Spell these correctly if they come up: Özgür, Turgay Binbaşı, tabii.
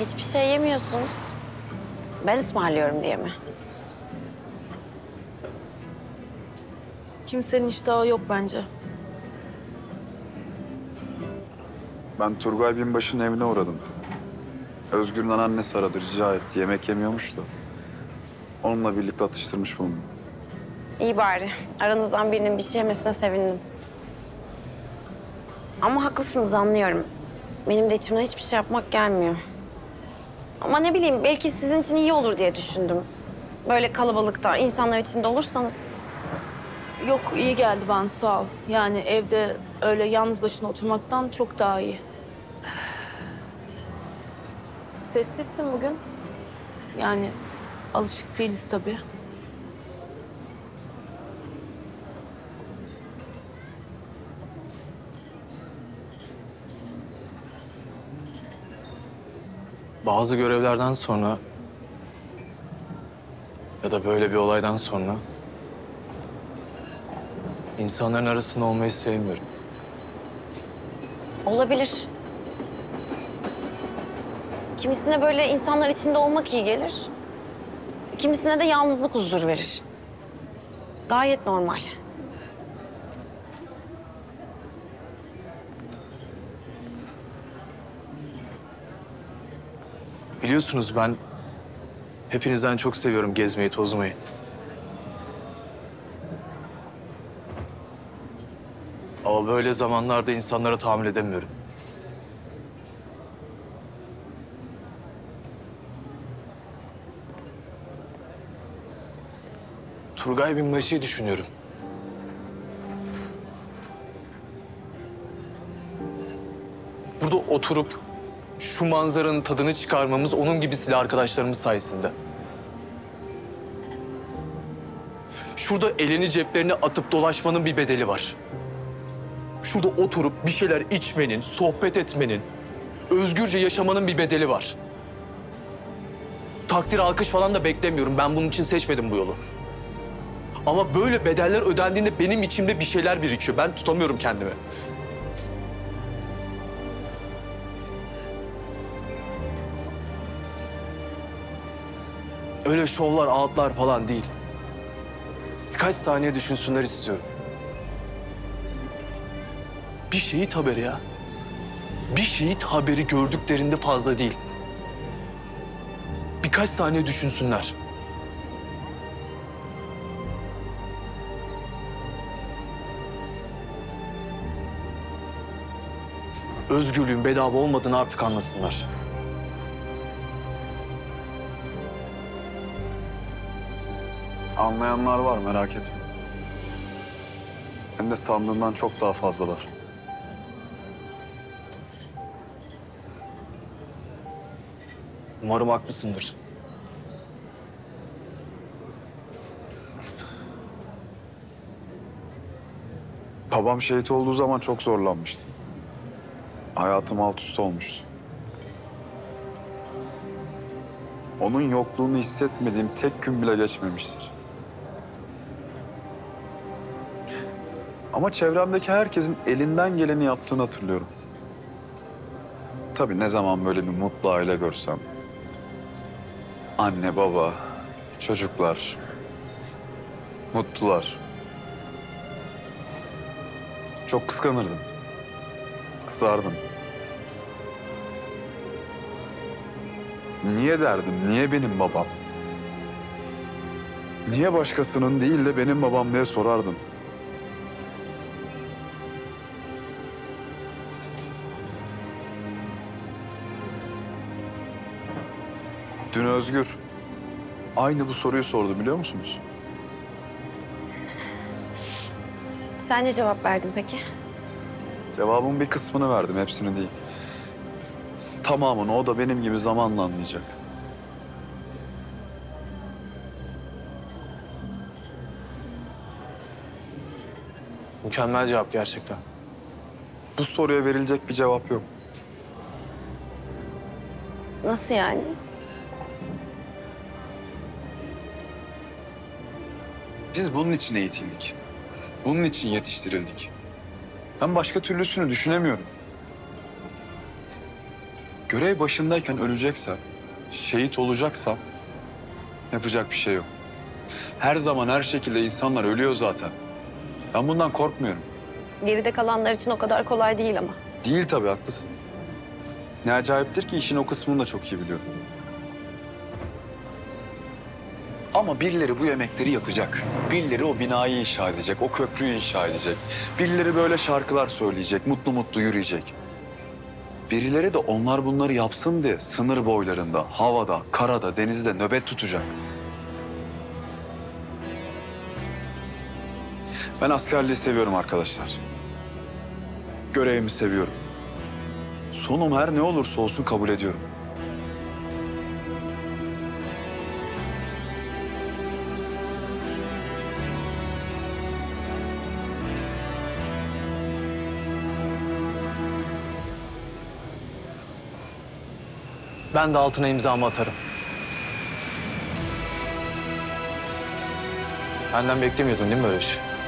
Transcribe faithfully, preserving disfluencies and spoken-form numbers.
Hiçbir şey yemiyorsunuz. Ben ısmarlıyorum diye mi? Kimsenin iştahı yok bence. Ben Turgay Binbaşı'nın evine uğradım. Özgür'ün anneannesi aradı, rica etti. Yemek yemiyormuş da. Onunla birlikte atıştırmış bunu. İyi bari. Aranızdan birinin bir şey yemesine sevindim. Ama haklısınız, anlıyorum. Benim de içimden hiçbir şey yapmak gelmiyor. Ama ne bileyim, belki sizin için iyi olur diye düşündüm. Böyle kalabalıkta, insanlar içinde olursanız. Yok, iyi geldi bana, sağ ol. Yani evde öyle yalnız başına oturmaktan çok daha iyi. Sessizsin bugün. Yani alışık değiliz tabii. Bazı görevlerden sonra ya da böyle bir olaydan sonra insanların arasında olmayı sevmiyorum. Olabilir. Kimisine böyle insanlar içinde olmak iyi gelir. Kimisine de yalnızlık huzur verir. Gayet normal. Biliyorsunuz ben hepinizden çok seviyorum gezmeyi, tozmayı. Ama böyle zamanlarda insanlara tahammül edemiyorum. Turgay Binbaşı'yı düşünüyorum. Burada oturup şu manzaranın tadını çıkarmamız onun gibisiyle arkadaşlarımız sayesinde. Şurada elini ceplerine atıp dolaşmanın bir bedeli var. Şurada oturup bir şeyler içmenin, sohbet etmenin, özgürce yaşamanın bir bedeli var. Takdir, alkış falan da beklemiyorum. Ben bunun için seçmedim bu yolu. Ama böyle bedeller ödendiğinde benim içimde bir şeyler birikiyor. Ben tutamıyorum kendimi. Öyle şovlar, ağıtlar falan değil. Birkaç saniye düşünsünler istiyorum. Bir şehit haberi ya. Bir şehit haberi gördüklerinde fazla değil. Birkaç saniye düşünsünler. Özgürlüğün bedava olmadığını artık anlasınlar. Anlayanlar var, merak etme. Hem de sandığından çok daha fazlalar. Umarım haklısındır. Babam şehit olduğu zaman çok zorlanmıştı. Hayatım alt üst olmuştu. Onun yokluğunu hissetmediğim tek gün bile geçmemiştir. Ama çevremdeki herkesin elinden geleni yaptığını hatırlıyorum. Tabii ne zaman böyle bir mutlu aile görsem. Anne, baba, çocuklar, mutlular. Çok kıskanırdım. Kızardım. Niye derdim, niye benim babam? Niye başkasının değil de benim babam diye sorardım. Dün Özgür aynı bu soruyu sordu, biliyor musunuz? Sen ne cevap verdin peki? Cevabın bir kısmını verdim, hepsini değil. Tamamını o da benim gibi zamanla anlayacak. Mükemmel cevap gerçekten. Bu soruya verilecek bir cevap yok. Nasıl yani? Biz bunun için eğitildik. Bunun için yetiştirildik. Ben başka türlüsünü düşünemiyorum. görev başındayken öleceksem, şehit olacaksam yapacak bir şey yok. Her zaman her şekilde insanlar ölüyor zaten. Ben bundan korkmuyorum. Geride kalanlar için o kadar kolay değil ama. Değil tabii, haklısın. Ne acayiptir ki işin o kısmını da çok iyi biliyorum. Ama birileri bu yemekleri yapacak. Birileri o binayı inşa edecek, o köprüyü inşa edecek. Birileri böyle şarkılar söyleyecek, mutlu mutlu yürüyecek. Birileri de onlar bunları yapsın diye sınır boylarında, havada, karada, denizde nöbet tutacak. Ben askerliği seviyorum arkadaşlar. Görevimi seviyorum. Sonum her ne olursa olsun kabul ediyorum. Ben de altına imzamı atarım. Benden beklemiyordun değil mi böyle bir şey?